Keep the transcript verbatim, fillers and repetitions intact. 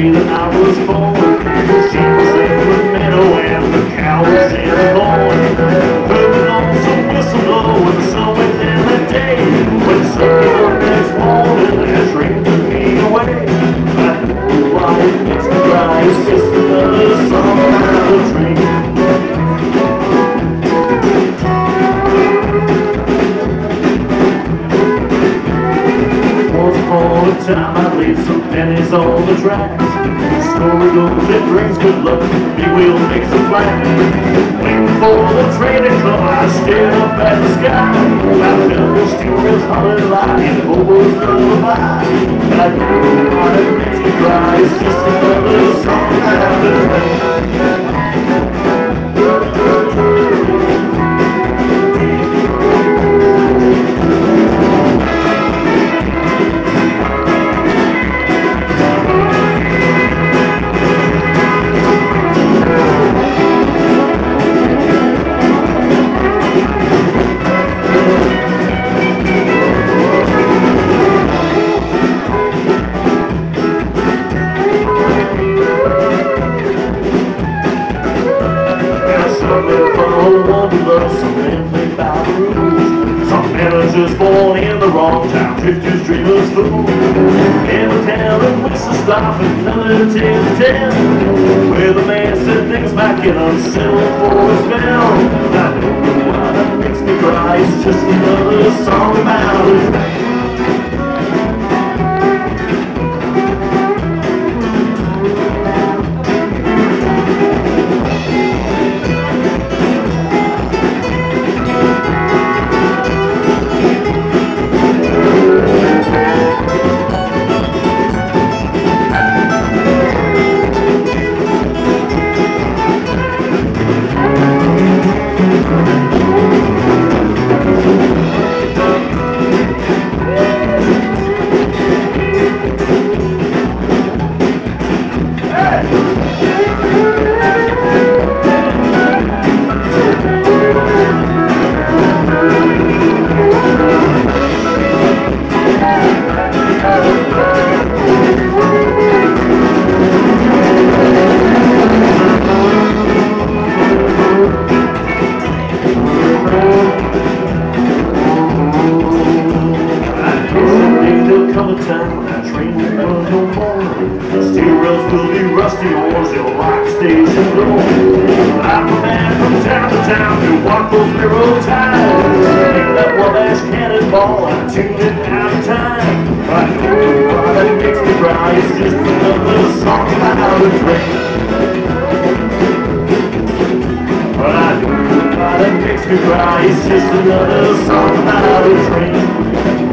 day that I was born. The sheep was in the meadow and the cow was in the corn. Heard the noise of whistle blow and the sun went down that day. When the sun came up next morning, that dream took me away. I knew I would miss the guy, it's just another summer dream. Time I leave some pennies on the tracks. The story goes that brings good luck, big wheel makes a flat. Waiting for the train to come, I stared up at the sky. I felt the stewards holler lie and hobo's lullaby. I know what it makes me cry, it's just another song I've been writing. Fifties, dreamers, fools. And the town of whistle stop and another tale to tell, where the man said things might get unsettled for a spell. I know why that makes me cry, it's just another song about his name. It's just another song about a dream.